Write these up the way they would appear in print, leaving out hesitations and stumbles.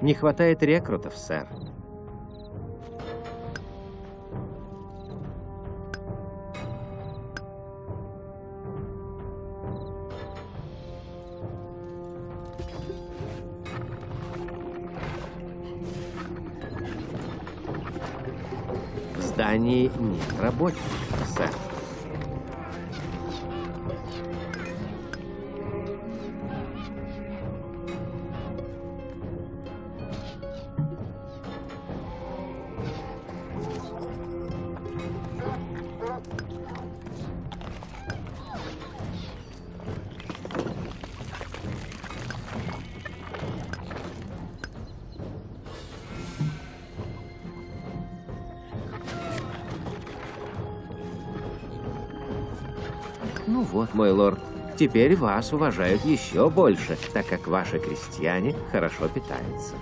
Не хватает рекрутов, сэр. В здании нет рабочих, сэр. Мой лорд, теперь вас уважают еще больше, так как ваши крестьяне хорошо питаются.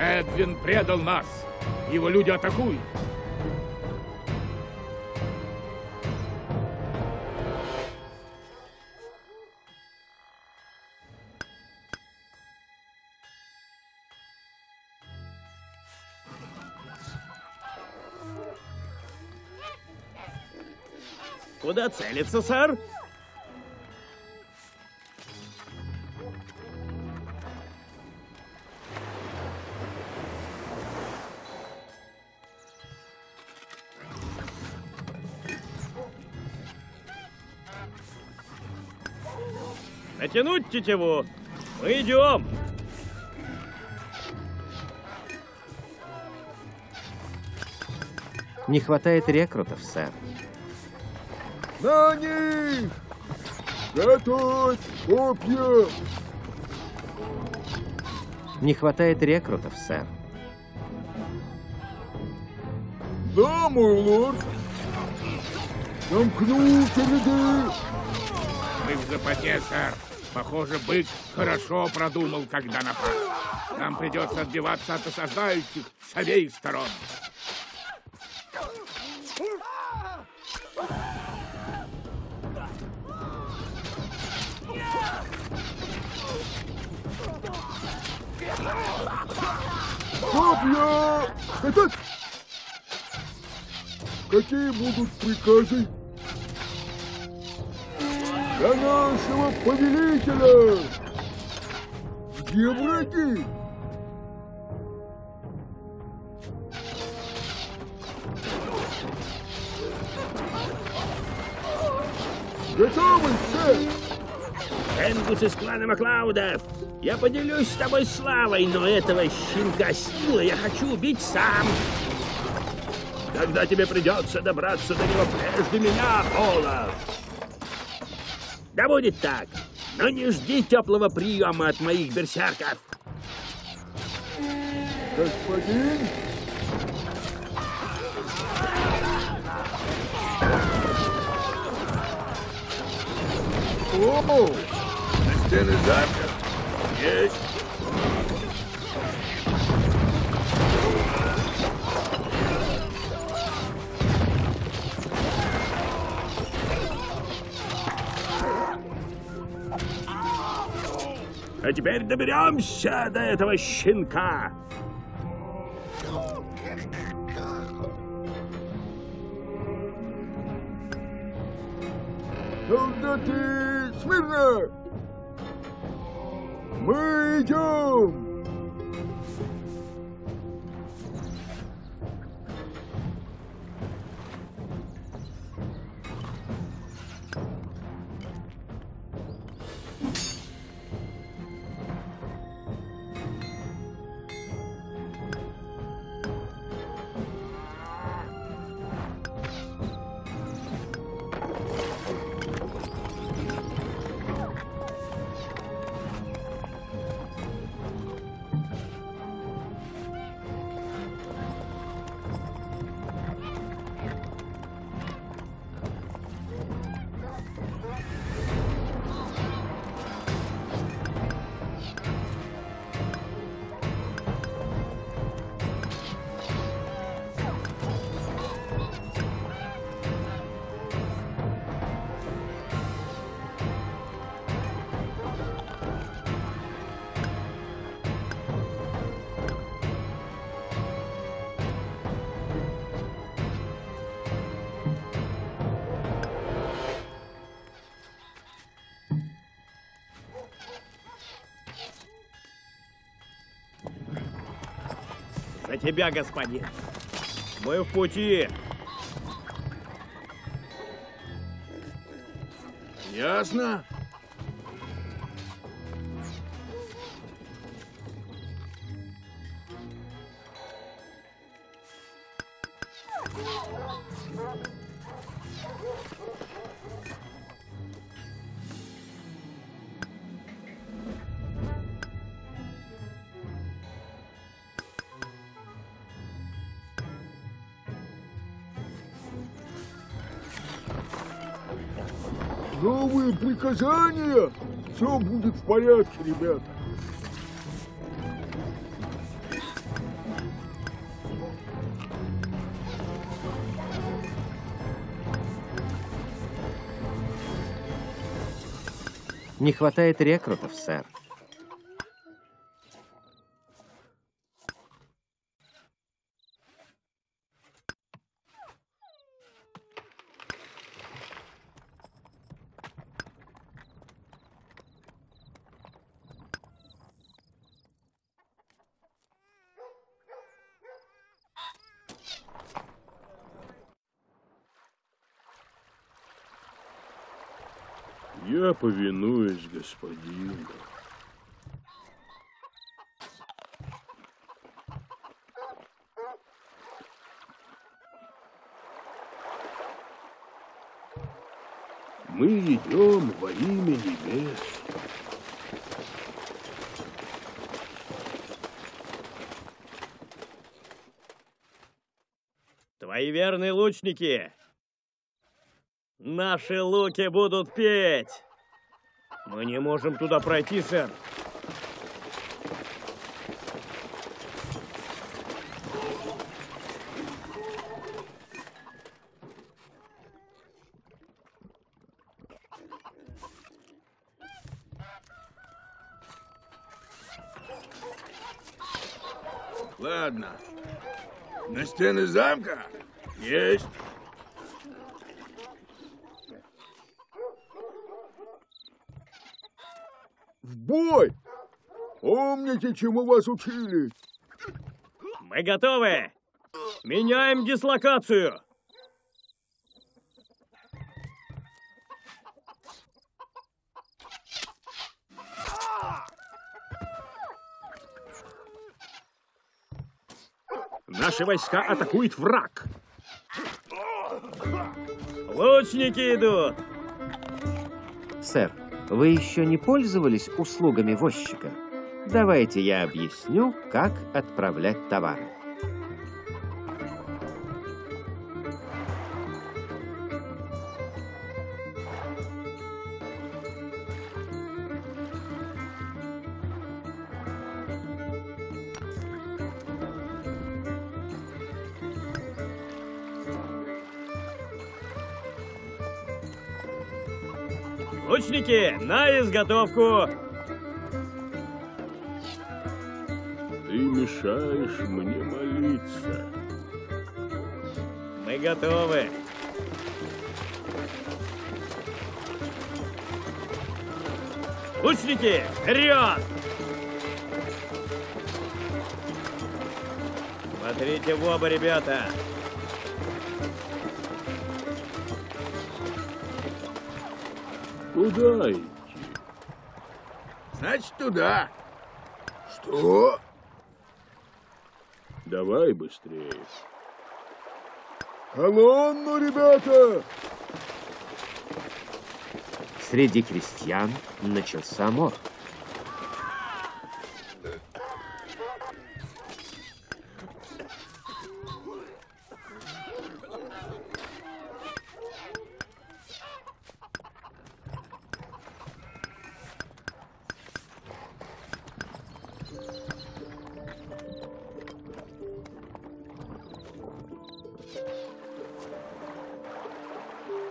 Эдвин предал нас. Его люди атакуют. Куда целится, сэр? Натянуть тетиву. Мы идем. Не хватает рекрутов, сэр. На них! Готовь копья! Не хватает рекрутов, сэр. Да, мой лорд. Замкнутся ряды. Мы в западе, сэр. Похоже, бык хорошо продумал, когда напал. Нам придется отбиваться от осаждающих с обеих сторон. Копья! Готовь! Какие будут приказы? Для нашего повелителя! Где враги? Готовы, сэр! Энгус из клана Маклаудов! Я поделюсь с тобой славой, но этого щенка силы я хочу убить сам! Тогда тебе придется добраться до него прежде меня, Олаф! Да будет так, но не жди теплого приема от моих берсерков. Господин? О, стены замка? Есть. А теперь доберемся до этого щенка. Солдаты, смирно! Мы идем! тебя, господин. Мы в пути. Ясно? Новые приказания! Все будет в порядке, ребята. Не хватает рекрутов, сэр. Я повинуюсь, господин. Мы идем во имя небес. Твои верные лучники! Наши луки будут петь! Мы не можем туда пройти, сэр. Ладно. На стены замка? Есть. Бой! Помните, чему вас учили? Мы готовы! Меняем дислокацию! Наши войска атакуют враг! Лучники идут! Сэр, вы еще не пользовались услугами возчика? Давайте я объясню, как отправлять товары. На изготовку! Ты мешаешь мне молиться. Мы готовы. Лучники, вперед! Смотрите в оба, ребята! Куда идти? Значит, туда. Что? Давай быстрее. Колонну, ребята! Среди крестьян начался мор.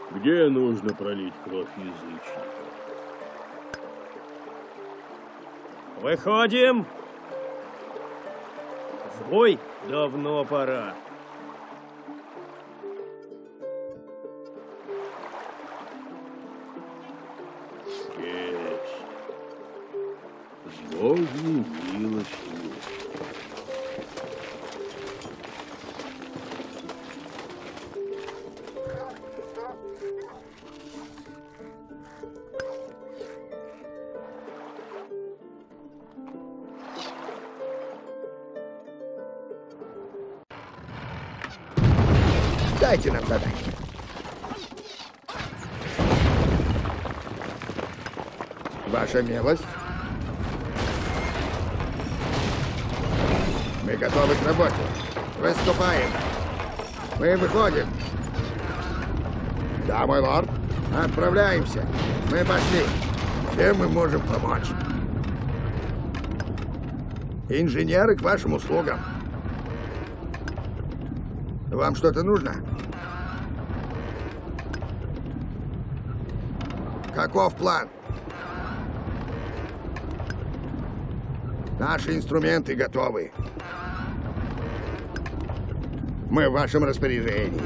Где нужно пролить кровь язычников? Выходим! В бой давно пора. Есть. С Богом милостью. Дайте нам задание. Ваша милость. Мы готовы к работе. Выступаем. Мы выходим. Да, мой лорд. Отправляемся. Мы пошли. Чем мы можем помочь? Инженеры к вашим услугам. Вам что-то нужно? Каков план? Наши инструменты готовы. Мы в вашем распоряжении.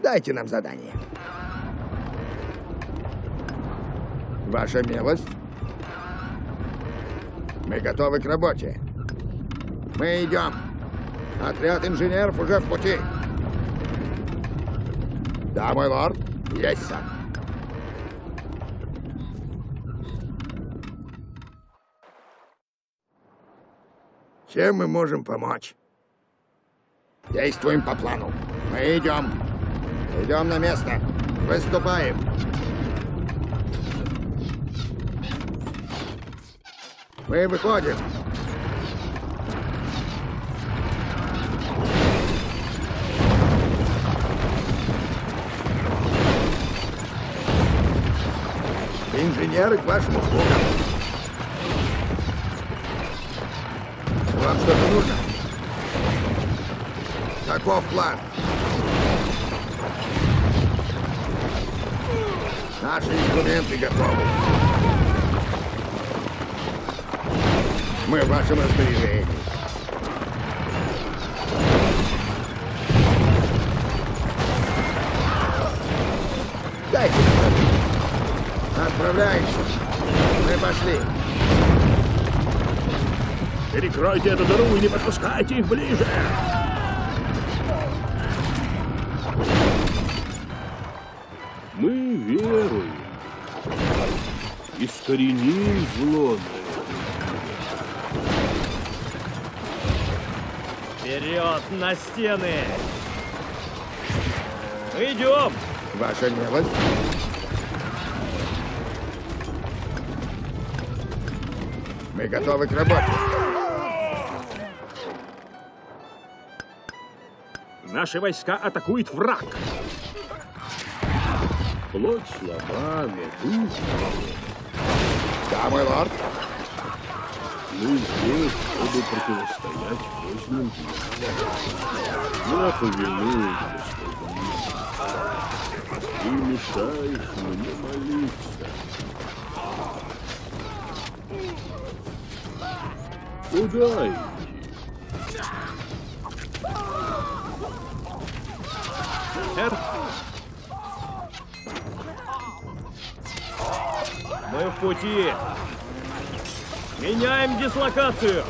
Дайте нам задание. Ваша милость. Мы готовы к работе. Мы идем. Отряд инженеров уже в пути. Да, мой лорд. Есть, сэр. Чем мы можем помочь? Действуем по плану. Мы идем. Идем на место. Выступаем. Мы выходим. Инженеры к вашим услугам. Вам что-то нужно? Таков план. Наши инструменты готовы. Мы в вашем распоряжении. Дайте нам. Отправляемся. Мы пошли. Перекройте эту дыру и не подпускайте их ближе. Мы веруем. Искореним зло. Вперед на стены! Идем! Ваша милость. Мы готовы к работе. Наши войска атакуют враг. Плоть слабами, да, мой лорд. Мы здесь, чтобы противостоять мощным дьяволам. Я повинуюсь, Господи. Ты мешаешь мне молиться. Куда идти? Сэр? Мы в пути. Меняем дислокацию.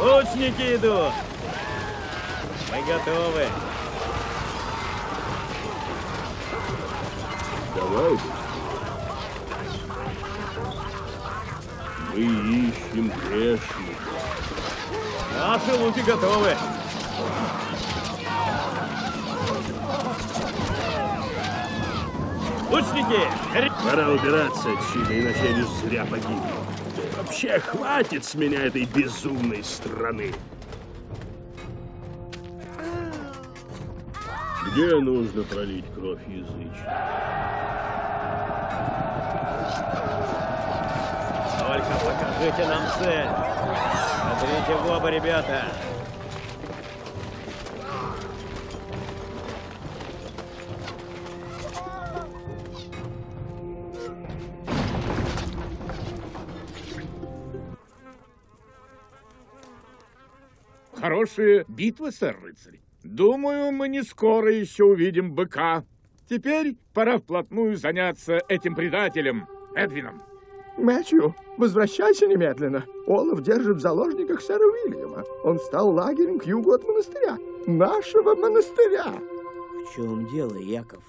Лучники идут. Мы готовы. Давай. Мы ищем грешника. Наши луки готовы. Лучники! Пора убираться отсюда, иначе я лишь зря погибну. Вообще, хватит с меня этой безумной страны. Где нужно пролить кровь язычников? Только покажите нам цель. Смотрите в оба, ребята. Хорошая битва, сэр рыцарь. Думаю, мы не скоро еще увидим быка. Теперь пора вплотную заняться этим предателем, Эдвином. Мэтью, возвращайся немедленно. Олаф держит в заложниках сэра Уильяма. Он стал лагерем к югу от монастыря. нашего монастыря. В чем дело, Яков?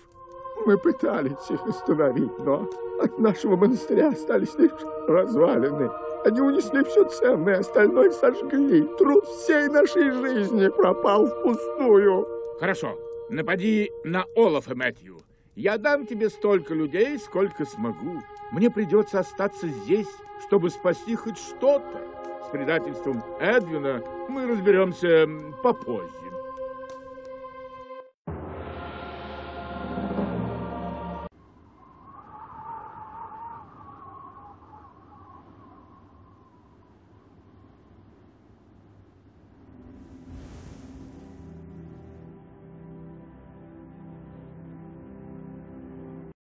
Мы пытались их остановить, но от нашего монастыря остались лишь развалины. Они унесли все ценное, остальное сожгли. Труд всей нашей жизни пропал впустую. Хорошо, напади на Олафа и Мэтью. Я дам тебе столько людей, сколько смогу. Мне придется остаться здесь, чтобы спасти хоть что-то. С предательством Эдвина мы разберемся попозже.